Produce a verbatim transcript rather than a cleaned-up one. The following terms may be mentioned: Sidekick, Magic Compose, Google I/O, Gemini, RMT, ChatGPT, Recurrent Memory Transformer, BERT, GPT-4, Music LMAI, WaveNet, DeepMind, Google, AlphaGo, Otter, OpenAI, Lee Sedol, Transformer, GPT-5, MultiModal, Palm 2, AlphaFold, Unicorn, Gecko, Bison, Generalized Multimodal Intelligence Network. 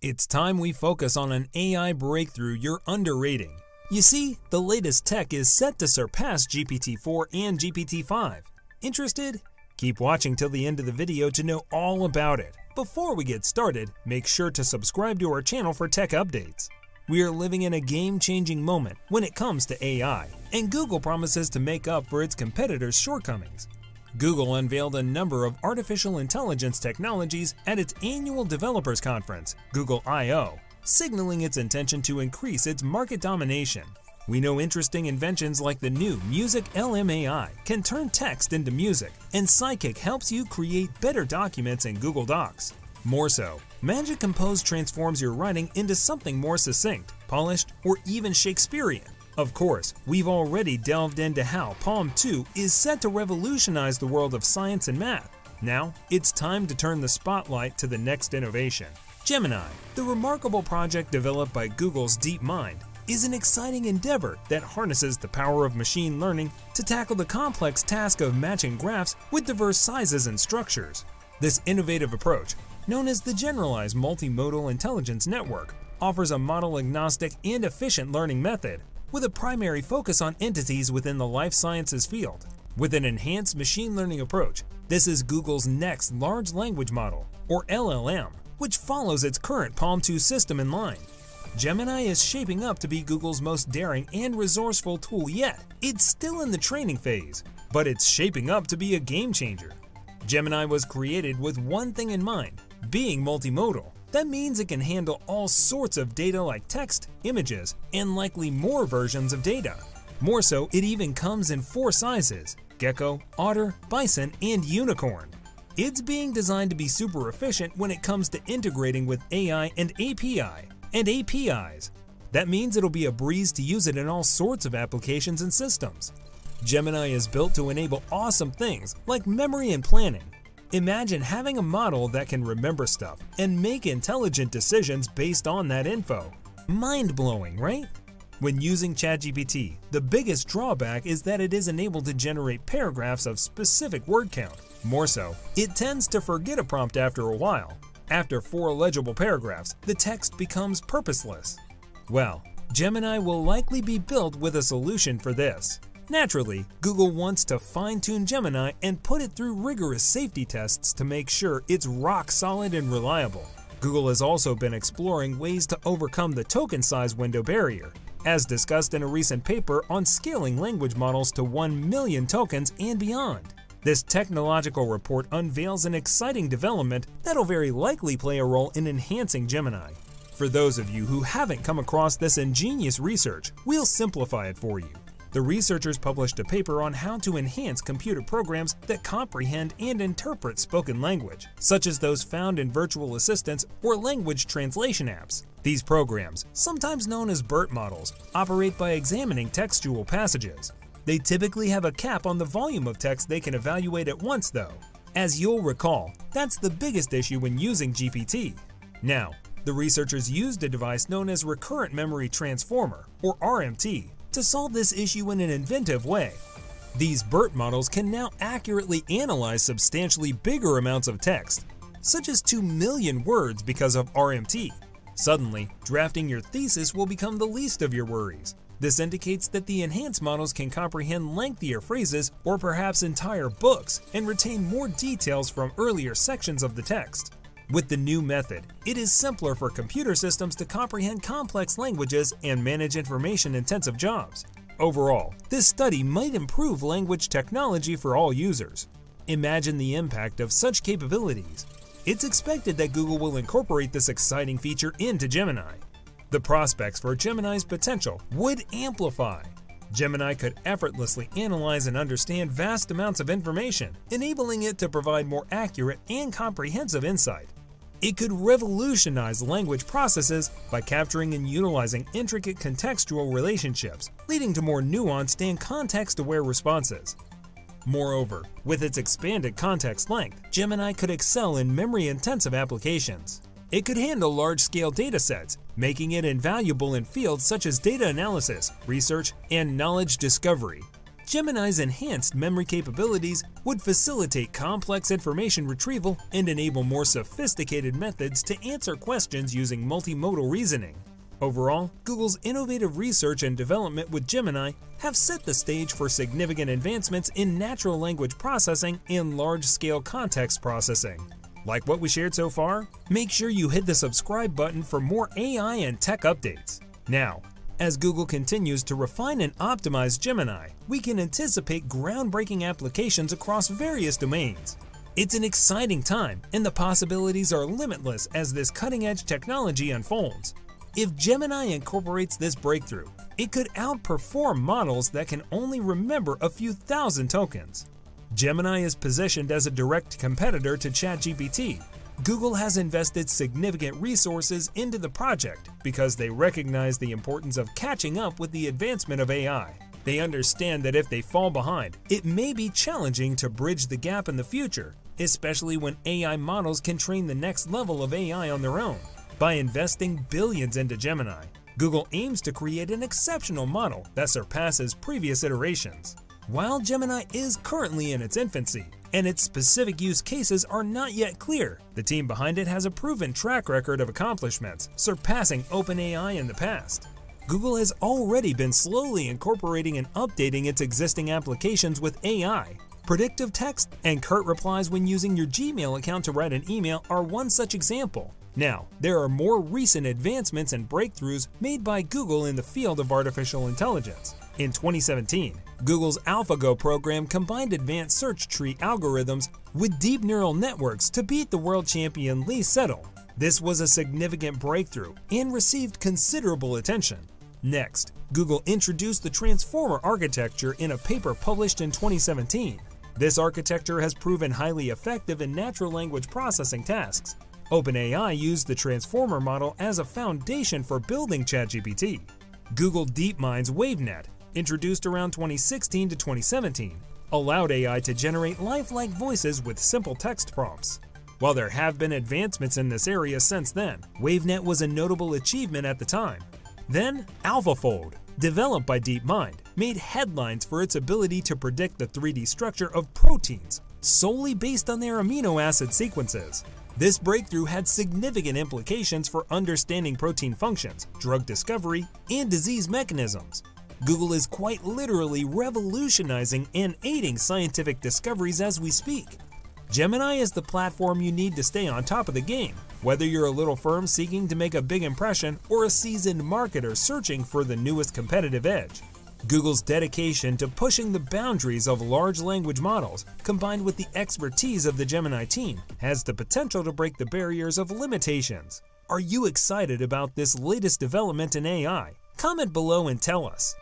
It's time we focus on an A I breakthrough you're underrating. You see, the latest tech is set to surpass G P T four and G P T five. Interested? Keep watching till the end of the video to know all about it. Before we get started, make sure to subscribe to our channel for tech updates. We are living in a game-changing moment when it comes to A I, and Google promises to make up for its competitors' shortcomings. Google unveiled a number of artificial intelligence technologies at its annual developers conference, Google I O, signaling its intention to increase its market domination. We know interesting inventions like the new Music L M A I can turn text into music, and Sidekick helps you create better documents in Google Docs. More so, Magic Compose transforms your writing into something more succinct, polished, or even Shakespearean. Of course, we've already delved into how Palm two is set to revolutionize the world of science and math. Now, it's time to turn the spotlight to the next innovation. Gemini, the remarkable project developed by Google's DeepMind, is an exciting endeavor that harnesses the power of machine learning to tackle the complex task of matching graphs with diverse sizes and structures. This innovative approach, known as the Generalized Multimodal Intelligence Network, offers a model-agnostic and efficient learning method with a primary focus on entities within the life sciences field. With an enhanced machine learning approach, this is Google's next large language model, or L L M, which follows its current Palm two system in line. Gemini is shaping up to be Google's most daring and resourceful tool yet. It's still in the training phase, but it's shaping up to be a game-changer. Gemini was created with one thing in mind: being multimodal. That means it can handle all sorts of data like text, images, and likely more versions of data. More so, it even comes in four sizes: Gecko, Otter, Bison, and Unicorn. It's being designed to be super efficient when it comes to integrating with A I and A P I and A P Is. That means it'll be a breeze to use it in all sorts of applications and systems. Gemini is built to enable awesome things like memory and planning. Imagine having a model that can remember stuff and make intelligent decisions based on that info. Mind-blowing, right? When using ChatGPT, the biggest drawback is that it isn't able to generate paragraphs of specific word count. More so, it tends to forget a prompt after a while. After four legible paragraphs, the text becomes purposeless. Well, Gemini will likely be built with a solution for this. Naturally, Google wants to fine-tune Gemini and put it through rigorous safety tests to make sure it's rock-solid and reliable. Google has also been exploring ways to overcome the token size window barrier, as discussed in a recent paper on scaling language models to one million tokens and beyond. This technological report unveils an exciting development that'll very likely play a role in enhancing Gemini. For those of you who haven't come across this ingenious research, we'll simplify it for you. The researchers published a paper on how to enhance computer programs that comprehend and interpret spoken language, such as those found in virtual assistants or language translation apps. These programs, sometimes known as BERT models, operate by examining textual passages. They typically have a cap on the volume of text they can evaluate at once, though. As you'll recall, that's the biggest issue when using G P T. Now, the researchers used a device known as Recurrent Memory Transformer, or R M T, to solve this issue in an inventive way. These BERT models can now accurately analyze substantially bigger amounts of text, such as two million words, because of R M T. Suddenly, drafting your thesis will become the least of your worries. This indicates that the enhanced models can comprehend lengthier phrases or perhaps entire books and retain more details from earlier sections of the text. With the new method, it is simpler for computer systems to comprehend complex languages and manage information-intensive jobs. Overall, this study might improve language technology for all users. Imagine the impact of such capabilities. It's expected that Google will incorporate this exciting feature into Gemini. The prospects for Gemini's potential would amplify. Gemini could effortlessly analyze and understand vast amounts of information, enabling it to provide more accurate and comprehensive insight. It could revolutionize language processes by capturing and utilizing intricate contextual relationships, leading to more nuanced and context-aware responses. Moreover, with its expanded context length, Gemini could excel in memory-intensive applications. It could handle large-scale datasets, making it invaluable in fields such as data analysis, research, and knowledge discovery. Gemini's enhanced memory capabilities would facilitate complex information retrieval and enable more sophisticated methods to answer questions using multimodal reasoning. Overall, Google's innovative research and development with Gemini have set the stage for significant advancements in natural language processing and large-scale context processing. Like what we shared so far? Make sure you hit the subscribe button for more A I and tech updates. Now, as Google continues to refine and optimize Gemini, we can anticipate groundbreaking applications across various domains. It's an exciting time, and the possibilities are limitless as this cutting-edge technology unfolds. If Gemini incorporates this breakthrough, it could outperform models that can only remember a few thousand tokens. Gemini is positioned as a direct competitor to ChatGPT. Google has invested significant resources into the project because they recognize the importance of catching up with the advancement of A I. They understand that if they fall behind, it may be challenging to bridge the gap in the future, especially when A I models can train the next level of A I on their own. By investing billions into Gemini, Google aims to create an exceptional model that surpasses previous iterations. While Gemini is currently in its infancy, and its specific use cases are not yet clear, the team behind it has a proven track record of accomplishments, surpassing OpenAI in the past. Google has already been slowly incorporating and updating its existing applications with A I. Predictive text and curt replies when using your Gmail account to write an email are one such example. Now, there are more recent advancements and breakthroughs made by Google in the field of artificial intelligence. In twenty seventeen, Google's AlphaGo program combined advanced search tree algorithms with deep neural networks to beat the world champion Lee Sedol. This was a significant breakthrough and received considerable attention. Next, Google introduced the Transformer architecture in a paper published in twenty seventeen. This architecture has proven highly effective in natural language processing tasks. OpenAI used the Transformer model as a foundation for building ChatGPT. Google DeepMind's WaveNet, introduced around twenty sixteen to twenty seventeen, allowed A I to generate lifelike voices with simple text prompts. While there have been advancements in this area since then, WaveNet was a notable achievement at the time. Then, AlphaFold, developed by DeepMind, made headlines for its ability to predict the three D structure of proteins solely based on their amino acid sequences. This breakthrough had significant implications for understanding protein functions, drug discovery, and disease mechanisms. Google is quite literally revolutionizing and aiding scientific discoveries as we speak. Gemini is the platform you need to stay on top of the game, whether you're a little firm seeking to make a big impression or a seasoned marketer searching for the newest competitive edge. Google's dedication to pushing the boundaries of large language models, combined with the expertise of the Gemini team, has the potential to break the barriers of limitations. Are you excited about this latest development in A I? Comment below and tell us.